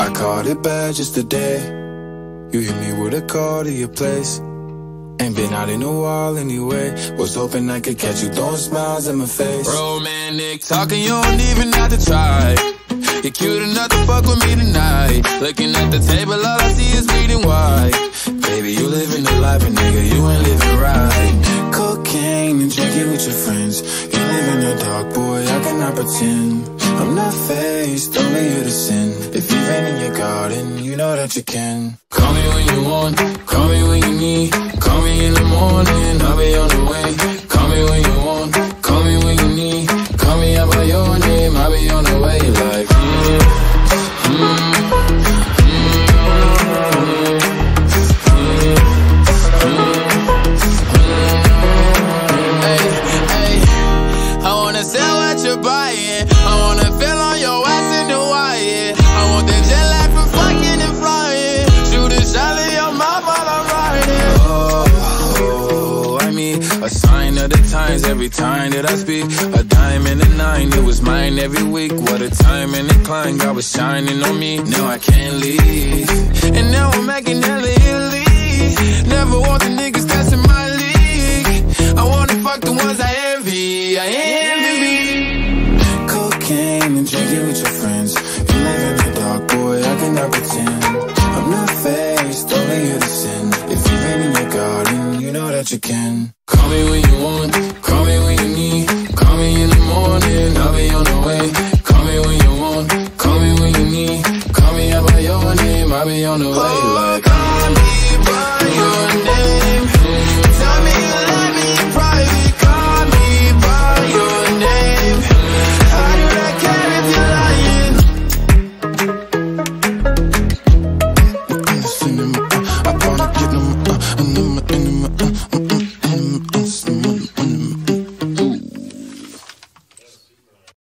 I called it bad just today. You hit me with a call to your place. Ain't been out in a while anyway. Was hoping I could catch you throwing smiles in my face. Romantic talking, you don't even have to try. You're cute enough to fuck with me tonight. Looking at the table, all I see is bleeding white. Baby, you living the life, and nigga, you ain't living right. Cocaine and drinking with your friends. You live in the dark, boy, I cannot pretend. I'm not faced, only you to sin. If you've been in your garden, you know that you can. Call me when you want, call me when you need. Call me in the morning, I'll be on the way. Call me when you want, call me when you need. Call me out by your name, I'll be on the way. Like, I wanna sell what you're buying. I wanna feel on your ass in Hawaii. I want that jet lag from fucking and flying. Shoot a shot in your mouth while I'm riding. Oh, I mean, a sign of the times every time that I speak. A dime and a nine, it was mine every week. What a time and incline, God was shining on me. Now I can't leave, and now I'm making hella Italy. Never want the niggas